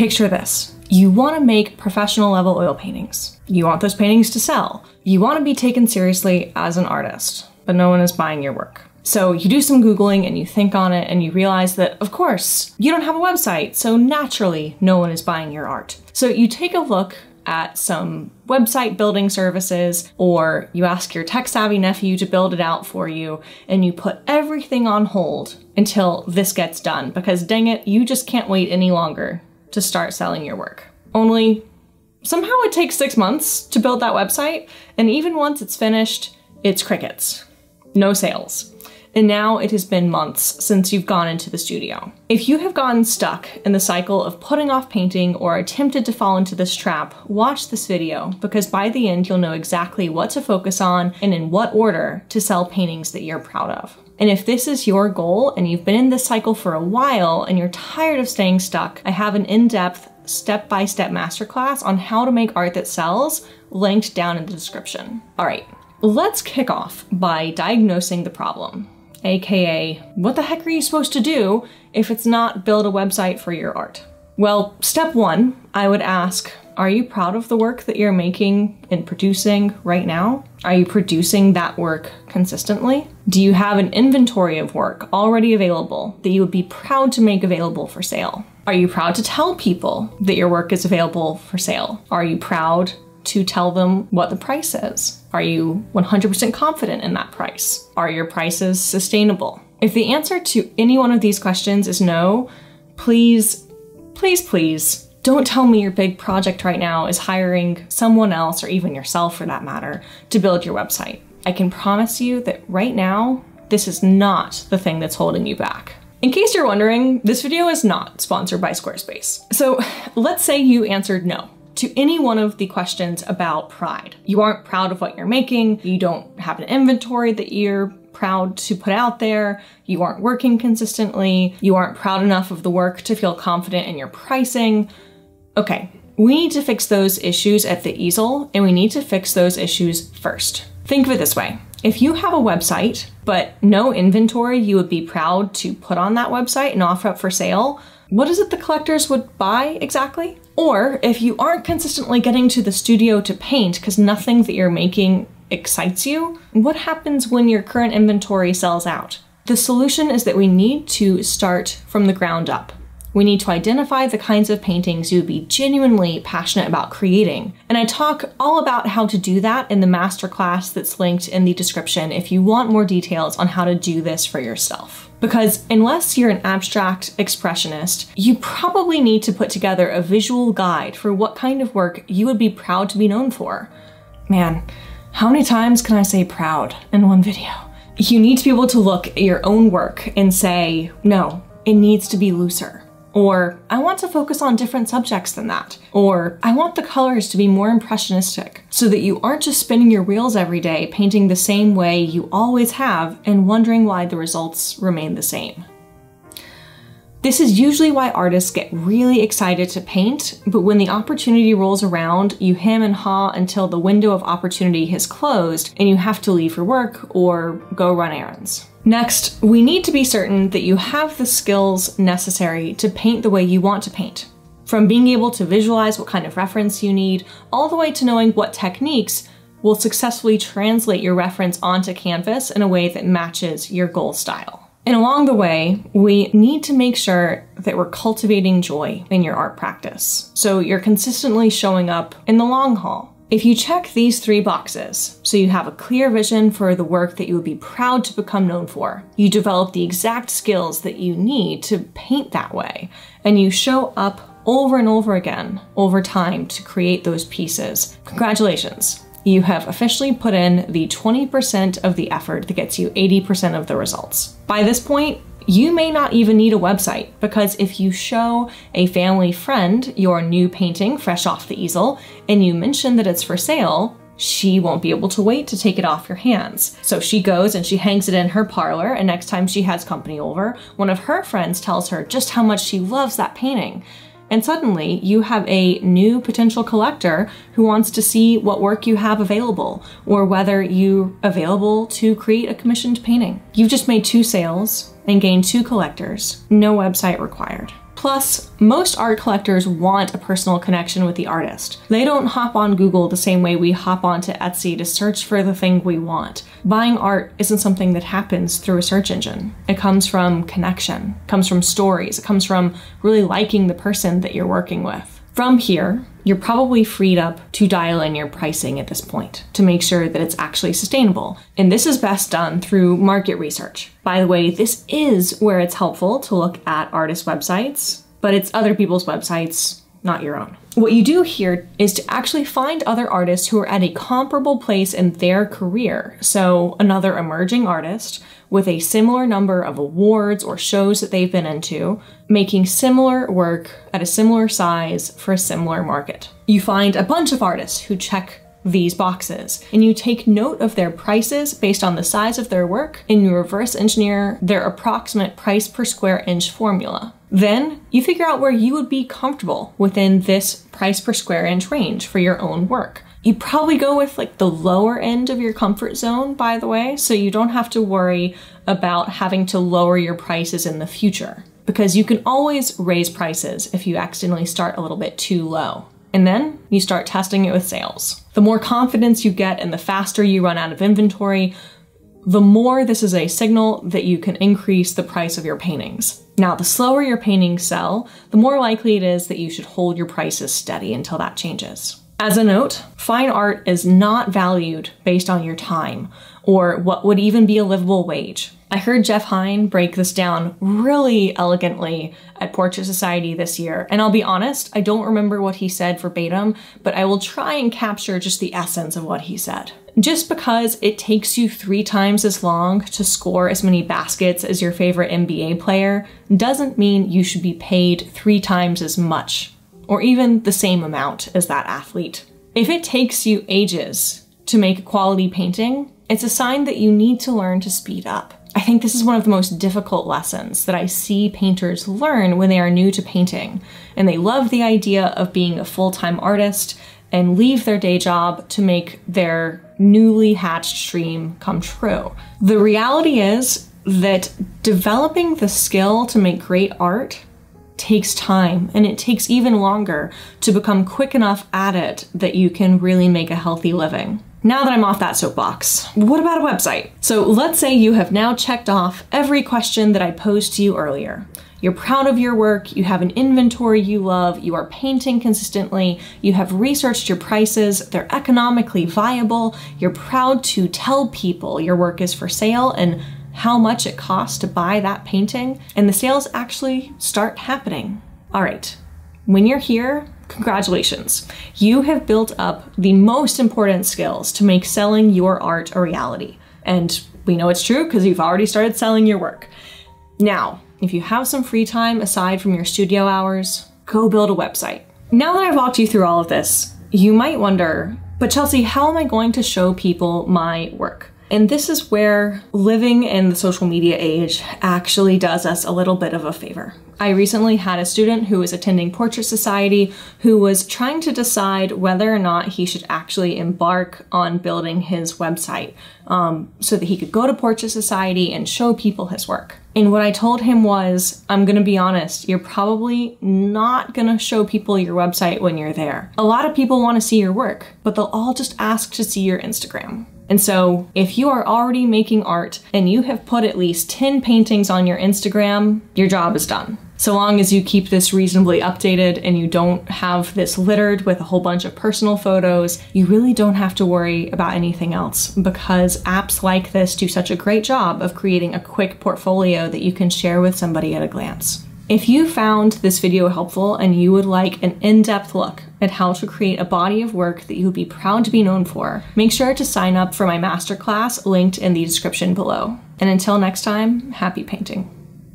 Picture this. You want to make professional level oil paintings. You want those paintings to sell. You want to be taken seriously as an artist, but no one is buying your work. So you do some Googling and you think on it and you realize that, of course, you don't have a website, so naturally no one is buying your art. So you take a look at some website building services, or you ask your tech-savvy nephew to build it out for you, and you put everything on hold until this gets done, because dang it, you just can't wait any longer to start selling your work. Only somehow it takes 6 months to build that website, and even once it's finished, it's crickets. No sales. And now it has been months since you've gone into the studio. If you have gotten stuck in the cycle of putting off painting or attempted to fall into this trap, watch this video, because by the end you'll know exactly what to focus on and in what order to sell paintings that you're proud of. And if this is your goal and you've been in this cycle for a while and you're tired of staying stuck, I have an in-depth step-by-step masterclass on how to make art that sells linked down in the description. All right, let's kick off by diagnosing the problem. AKA, what the heck are you supposed to do if it's not build a website for your art? Well, step one, I would ask, are you proud of the work that you're making and producing right now? Are you producing that work consistently? Do you have an inventory of work already available that you would be proud to make available for sale? Are you proud to tell people that your work is available for sale? Are you proud to tell them what the price is? Are you 100% confident in that price? Are your prices sustainable? If the answer to any one of these questions is no, please, please, please don't tell me your big project right now is hiring someone else, or even yourself for that matter, to build your website. I can promise you that right now, this is not the thing that's holding you back. In case you're wondering, this video is not sponsored by Squarespace. So let's say you answered no to any one of the questions about pride. You aren't proud of what you're making, you don't have an inventory that you're proud to put out there, you aren't working consistently, you aren't proud enough of the work to feel confident in your pricing. Okay, we need to fix those issues at the easel, and we need to fix those issues first. Think of it this way. If you have a website, but no inventory you would be proud to put on that website and offer up for sale, what is it the collectors would buy exactly? Or if you aren't consistently getting to the studio to paint because nothing that you're making excites you, what happens when your current inventory sells out? The solution is that we need to start from the ground up. We need to identify the kinds of paintings you would be genuinely passionate about creating. And I talk all about how to do that in the masterclass that's linked in the description if you want more details on how to do this for yourself. Because unless you're an abstract expressionist, you probably need to put together a visual guide for what kind of work you would be proud to be known for. Man, how many times can I say proud in one video? You need to be able to look at your own work and say, no, it needs to be looser. Or, I want to focus on different subjects than that. Or, I want the colors to be more impressionistic, so that you aren't just spinning your wheels every day painting the same way you always have and wondering why the results remain the same. This is usually why artists get really excited to paint, but when the opportunity rolls around, you hem and haw until the window of opportunity has closed and you have to leave your work or go run errands. Next, we need to be certain that you have the skills necessary to paint the way you want to paint. From being able to visualize what kind of reference you need, all the way to knowing what techniques will successfully translate your reference onto canvas in a way that matches your goal style. And along the way, we need to make sure that we're cultivating joy in your art practice, so you're consistently showing up in the long haul. If you check these three boxes, so you have a clear vision for the work that you would be proud to become known for, you develop the exact skills that you need to paint that way, and you show up over and over again over time to create those pieces, congratulations. You have officially put in the 20% of the effort that gets you 80% of the results. By this point, you may not even need a website, because if you show a family friend your new painting fresh off the easel and you mention that it's for sale, she won't be able to wait to take it off your hands. So she goes and she hangs it in her parlor, and next time she has company over, one of her friends tells her just how much she loves that painting. And suddenly you have a new potential collector who wants to see what work you have available, or whether you're available to create a commissioned painting. You've just made 2 sales and gained 2 collectors, no website required. Plus, most art collectors want a personal connection with the artist. They don't hop on Google the same way we hop onto Etsy to search for the thing we want. Buying art isn't something that happens through a search engine. It comes from connection, it comes from stories, it comes from really liking the person that you're working with. From here, you're probably freed up to dial in your pricing at this point to make sure that it's actually sustainable. And this is best done through market research. By the way, this is where it's helpful to look at artists' websites, but it's other people's websites, not your own. What you do here is to actually find other artists who are at a comparable place in their career. So another emerging artist with a similar number of awards or shows that they've been into, making similar work at a similar size for a similar market. You find a bunch of artists who check these boxes, and you take note of their prices based on the size of their work, and you reverse engineer their approximate price per square inch formula. Then you figure out where you would be comfortable within this price per square inch range for your own work. You probably go with like the lower end of your comfort zone, by the way, so you don't have to worry about having to lower your prices in the future, because you can always raise prices if you accidentally start a little bit too low. And then you start testing it with sales. The more confidence you get and the faster you run out of inventory, the more this is a signal that you can increase the price of your paintings. Now, the slower your paintings sell, the more likely it is that you should hold your prices steady until that changes. As a note, fine art is not valued based on your time or what would even be a livable wage. I heard Jeff Hine break this down really elegantly at Portrait Society this year, and I'll be honest, I don't remember what he said verbatim, but I will try and capture just the essence of what he said. Just because it takes you 3 times as long to score as many baskets as your favorite NBA player doesn't mean you should be paid 3 times as much, or even the same amount as that athlete. If it takes you ages to make a quality painting, it's a sign that you need to learn to speed up. I think this is one of the most difficult lessons that I see painters learn when they are new to painting, and they love the idea of being a full-time artist and leave their day job to make their newly hatched dream come true. The reality is that developing the skill to make great art takes time, and it takes even longer to become quick enough at it that you can really make a healthy living. Now that I'm off that soapbox, what about a website? So let's say you have now checked off every question that I posed to you earlier. You're proud of your work, you have an inventory you love, you are painting consistently, you have researched your prices, they're economically viable, you're proud to tell people your work is for sale and how much it costs to buy that painting, and the sales actually start happening. All right, when you're here, congratulations, you have built up the most important skills to make selling your art a reality. And we know it's true because you've already started selling your work. Now, if you have some free time aside from your studio hours, go build a website. Now that I've walked you through all of this, you might wonder, but Chelsea, how am I going to show people my work? And this is where living in the social media age actually does us a little bit of a favor. I recently had a student who was attending Portrait Society who was trying to decide whether or not he should actually embark on building his website so that he could go to Portrait Society and show people his work. And what I told him was, I'm gonna be honest, you're probably not gonna show people your website when you're there. A lot of people wanna see your work, but they'll all just ask to see your Instagram. And so if you are already making art and you have put at least 10 paintings on your Instagram, your job is done. So long as you keep this reasonably updated and you don't have this littered with a whole bunch of personal photos, you really don't have to worry about anything else because apps like this do such a great job of creating a quick portfolio that you can share with somebody at a glance. If you found this video helpful and you would like an in-depth look at how to create a body of work that you would be proud to be known for, make sure to sign up for my masterclass linked in the description below. And until next time, happy painting.